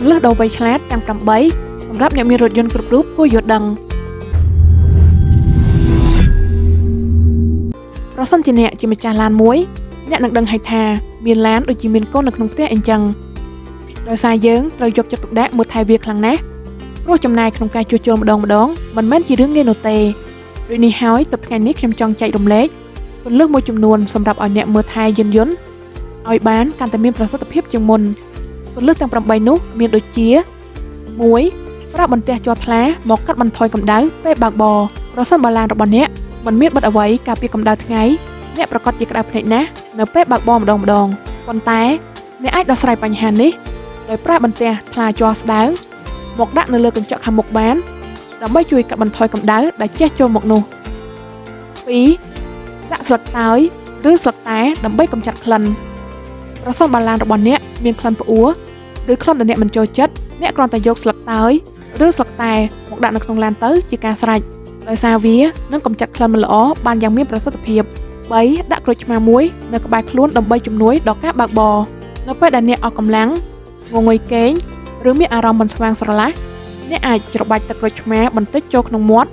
លើសដូវវៃឆ្លាតទាំង8សម្រាប់អ្នកមានរថយន្តគ្រប់រូបគួរយល់ដឹងប្រសិនជាអ្នកជាម្ចាស់ឡានមួយអ្នកនឹងដឹងហើយថាមានឡានដូចជាមានកូននៅក្នុងផ្ទះអីចឹងដោយសារយើងត្រូវយកចិត្តទុកដាក់មើលថែវាខ្លាំងណាស់ព្រោះចំណាយក្នុងការជួសជុលម្ដងមិនមែនជារឿងងាយនោះទេដូចនេះហើយទើបថ្ងៃនេះខ្ញុំចង់ចែករំលែកពន្លឺមួយចំនួនសម្រាប់ឲ្យអ្នកមើលថែយានយន្តឲ្យបានកាន់តែមានប្រសិទ្ធភាពជាងមុនពន្លឺទាំង8នោះមានដូចជា 1. ប្រើបន្ទះជាប់ថ្លាមកកាត់បន្ថយកម្ដៅពេលបើកបរប្រសិនបើឡានរបស់អ្នកមិនមានបិទអ្វីការពារកម្ដៅថ្ងៃអ្នកប្រកាសជាក្តៅភ្នែកណាស់នៅពេលបើកបរម្ដងប៉ុន្តែអ្នកអាចដោះស្រាយបញ្ហានេះដោយប្រើបន្ទះថ្លាជាប់ស្ដើងមកដាក់នៅលើកញ្ចក់ខាងមុខបានដើម្បីជួយកាត់បន្ថយកម្ដៅដែលជះចូលមកនោះ 2. ដាក់ស្លឹកតើយឬស្លឹកតែដើម្បីកម្ចាត់ក្លិនប្រសិនបើឡានរបស់អ្នកមានក្លិនផ្អួរឬក្លិនដែលអ្នកមិនចូលចិត្តអ្នកគ្រាន់តែយកស្លឹកតើយឬស្លឹកតែមកដាក់នៅក្នុងឡានទៅជាការស្រេចដោយសារវានឹងកម្ចាត់ក្លិនមិនល្អបានយ៉ាងមានប្រសិទ្ធភាព3ដាក់ក្រូចឆ្មាមួយនៅក្បែរខ្លួនដើម្បីជំនួយដល់ការបើកបរនៅពេលដែលអ្នកអស់កម្លាំងងងុយគេងឬមានអារម្មណ៍មិនស្វាងស្រឡះអ្នកអាចច្របាច់ទឹកក្រូចឆ្មាបន្តិចចូលក្នុងមាត់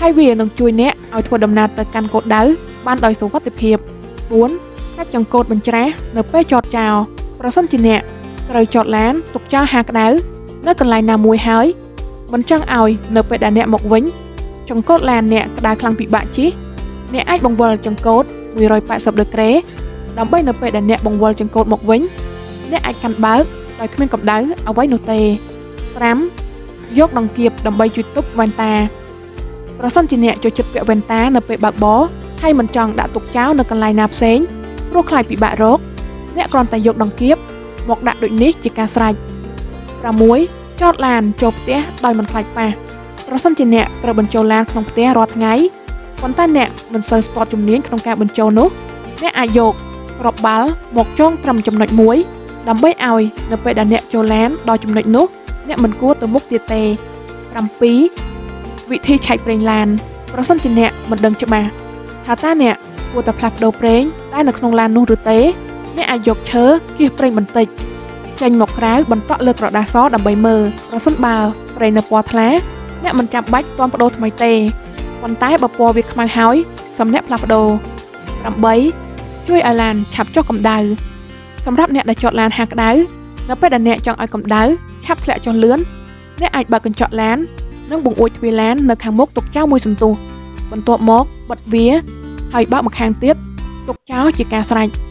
ហើយវានឹងជួយអ្នកឲ្យធ្វើដំណើរទៅកាន់គោលដៅបានដោយសុវត្ថិភាព4កាត់ចង្កូតបញ្ច្រាសនៅពេលចតចោលប្រសិនជាអ្នកត្រូវចតឡានទុកចោលហាក្ដៅនៅកន្លែងណាមួយហើយមិនចង់ឲ្យនៅពេលដែលអ្នកមកវិញចង្កូតឡានអ្នកក្ដៅខ្លាំងពិបាកជិះអ្នកអាចបង្វិលចង្កូត180ដឺក្រេដើម្បីនៅពេលដែលអ្នកបង្វិលចង្កូតមកវិញអ្នកអាចកាន់បើកដោយគ្មានកម្ដៅអ្វីនោះទេ 5. យកដង្កៀបដើម្បីជួយទប់វ៉ែនតាប្រសិនជាអ្នកចូលចិត្តពាក់វ៉ែនតានៅពេលបើកបរហើយមិនចង់ដាក់ទុកចោលនៅកន្លែងណាផ្សេងព្រោះខ្លាចពិបាករកអ្នកគ្រាន់តែយកដង្កៀបមកដាក់ដូចនេះជាការស្រេច 6. ចតឡានចូលផ្ទះដោយមិនខ្លាចប៉ះប្រសិនជាអ្នកត្រូវបញ្ចូលឡានក្នុងផ្ទះរាល់ថ្ងៃប៉ុន្តែអ្នកមិនសូវស្ទាត់ជំនាញក្នុងការបញ្ចូលនោះអ្នកអាចយកគ្រាប់បាល់មកចងត្រឹមចំណុចមួយដើម្បីឲ្យនៅពេលដែលអ្នកចូលឡានដល់ចំណុចនោះអ្នកមិនគួរទៅមុខទៀតទេ 7. វិធីឆែកប្រេងឡានប្រសិនជាអ្នកមិនដឹងច្បាស់ថាតើអ្នកគួរតែផ្លាស់ប្ដូរប្រេងដែលនៅក្នុងឡាននោះឬទេអ្នកអាចយកឈើគៀសប្រេងបន្តិចចេញមកក្រៅបន្តក់លើក្រដាសសដើម្បីមើលប្រសិនបើប្រេងនៅពណ៌ថ្លាអ្នកមិនចាំបាច់ទាន់ប្ដូរថ្មីទេប៉ុន្តែបើពណ៌វាខ្មៅហើយសំអ្នកផ្លាស់ប្ដូរ 8. ជួយឲ្យឡានឆាប់ចុះកម្ដៅសម្រាប់អ្នកដែលចតឡានហាក្ដៅនៅពេលដែលអ្នកចង់ឲ្យកម្ដៅឆាប់ធ្លាក់ចុះលឿនអ្នកអាចបើកកញ្ចក់ឡាននិងបង្អួចទ្វារឡាននៅខាងមុខទុកចោលមួយសន្ទុះបន្ទាប់មកបិទវាហើយបើកម្ខាងទៀតទុកចោលជាការស្រេច